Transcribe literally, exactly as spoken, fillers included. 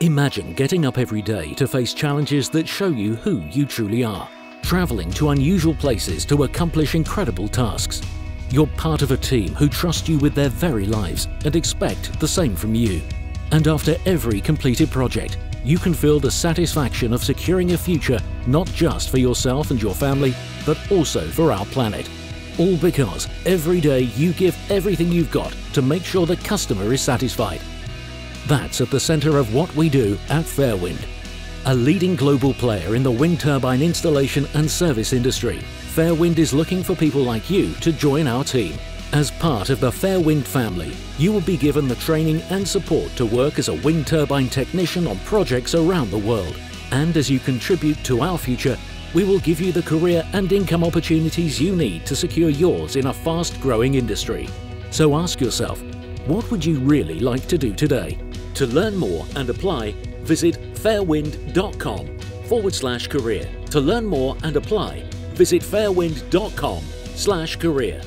Imagine getting up every day to face challenges that show you who you truly are. Traveling to unusual places to accomplish incredible tasks. You're part of a team who trust you with their very lives and expect the same from you. And after every completed project, you can feel the satisfaction of securing a future not just for yourself and your family, but also for our planet. All because every day you give everything you've got to make sure the customer is satisfied. That's at the center of what we do at Fairwind. A leading global player in the wind turbine installation and service industry, Fairwind is looking for people like you to join our team. As part of the Fairwind family, you will be given the training and support to work as a wind turbine technician on projects around the world. And as you contribute to our future, we will give you the career and income opportunities you need to secure yours in a fast-growing industry. So ask yourself, what would you really like to do today? To learn more and apply, visit fairwind.com forward slash career. To learn more and apply, visit fairwind.com slash career.